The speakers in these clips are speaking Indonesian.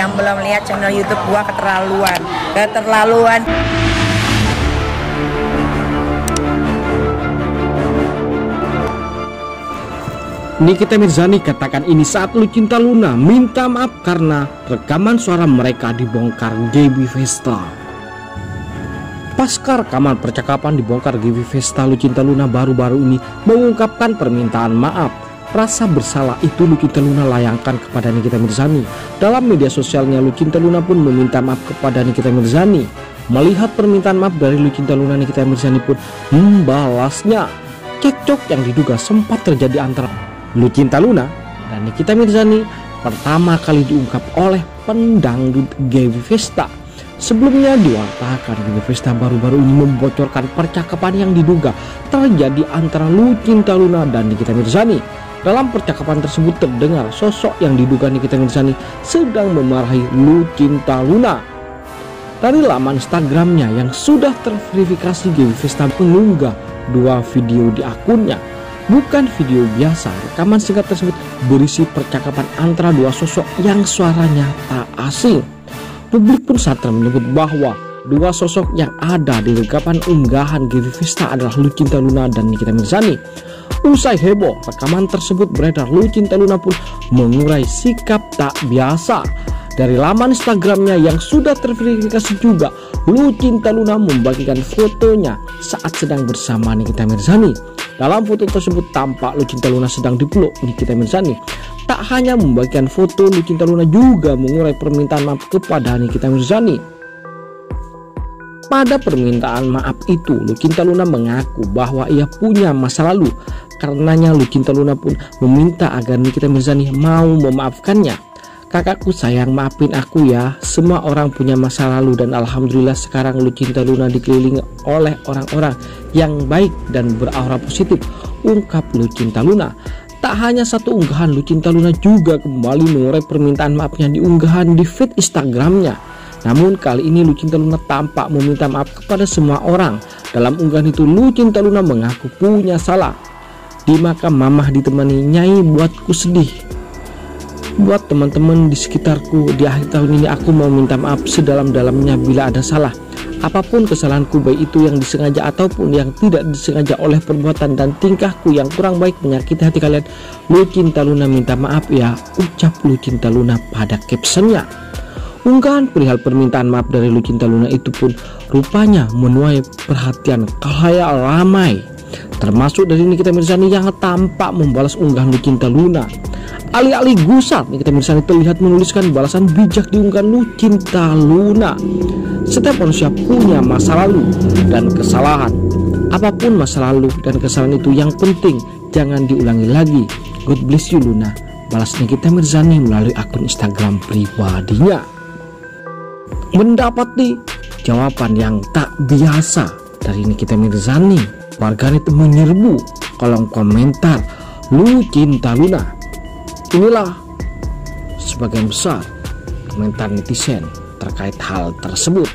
yang belum lihat channel YouTube gua keterlaluan. Nikita Mirzani katakan ini saat Lucinta Luna minta maaf karena rekaman suara mereka dibongkar Gebby Vesta. Pasca rekaman percakapan dibongkar Gebby Vesta, Lucinta Luna baru-baru ini mengungkapkan permintaan maaf. Rasa bersalah itu Lucinta Luna layangkan kepada Nikita Mirzani. Dalam media sosialnya, Lucinta Luna pun meminta maaf kepada Nikita Mirzani. Melihat permintaan maaf dari Lucinta Luna, Nikita Mirzani pun membalasnya. Cekcok yang diduga sempat terjadi antara Lucinta Luna dan Nikita Mirzani pertama kali diungkap oleh pendangdut Gebby Vesta. Sebelumnya diwartakan Gebby Vesta baru-baru ini membocorkan percakapan yang diduga terjadi antara Lucinta Luna dan Nikita Mirzani. Dalam percakapan tersebut terdengar sosok yang diduga Nikita Mirzani sedang memarahi Lucinta Luna. Dari laman Instagramnya yang sudah terverifikasi, Gebby Vesta mengunggah dua video di akunnya. Bukan video biasa, rekaman singkat tersebut berisi percakapan antara dua sosok yang suaranya tak asing. Publik pun santer menyebut bahwa dua sosok yang ada di rekaman unggahan Gebby Vesta adalah Lucinta Luna dan Nikita Mirzani. Usai heboh rekaman tersebut beredar, Lucinta Luna pun mengurai sikap tak biasa. Dari laman Instagramnya yang sudah terverifikasi juga, Lucinta Luna membagikan fotonya saat sedang bersama Nikita Mirzani. Dalam foto tersebut tampak Lucinta Luna sedang dipeluk Nikita Mirzani. Tak hanya membagikan foto, Lucinta Luna juga mengurai permintaan maaf kepada Nikita Mirzani. Pada permintaan maaf itu, Lucinta Luna mengaku bahwa ia punya masa lalu. Karenanya Lucinta Luna pun meminta agar Nikita Mirzani mau memaafkannya. "Kakakku sayang, maafin aku ya. Semua orang punya masa lalu dan alhamdulillah sekarang Lucinta Luna dikelilingi oleh orang-orang yang baik dan beraura positif," ungkap Lucinta Luna. Tak hanya satu unggahan, Lucinta Luna juga kembali mengurai permintaan maafnya di unggahan di feed Instagramnya. Namun kali ini Lucinta Luna tampak meminta maaf kepada semua orang. Dalam unggahan itu Lucinta Luna mengaku punya salah. "Di makam mamah ditemani nyai buatku sedih. Buat teman-teman di sekitarku, di akhir tahun ini aku mau minta maaf sedalam-dalamnya bila ada salah. Apapun kesalahanku, baik itu yang disengaja ataupun yang tidak disengaja oleh perbuatan dan tingkahku yang kurang baik menyakiti hati kalian. Lucinta Luna minta maaf ya," ucap Lucinta Luna pada captionnya. Unggahan perihal permintaan maaf dari Lucinta Luna itu pun rupanya menuai perhatian khalayak ramai, termasuk dari Nikita Mirzani yang tampak membalas unggahan Lucinta Luna. Alih-alih gusar, Nikita Mirzani terlihat menuliskan balasan bijak diunggahan Lucinta Luna. "Setiap manusia punya masa lalu dan kesalahan. Apapun masa lalu dan kesalahan itu, yang penting jangan diulangi lagi. God bless you Luna," balas Nikita Mirzani melalui akun Instagram pribadinya. Mendapati jawaban yang tak biasa dari Nikita Mirzani, warganet menyerbu kolom komentar Lucinta Luna. Inilah sebagian besar komentar netizen terkait hal tersebut.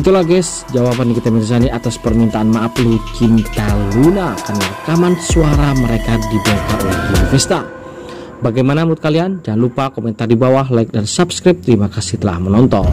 Itulah guys jawaban Nikita Mirzani atas permintaan maaf Lucinta Luna karena rekaman suara mereka dibongkar oleh Gebby Vesta. Bagaimana menurut kalian? Jangan lupa komentar di bawah, like dan subscribe. Terima kasih telah menonton.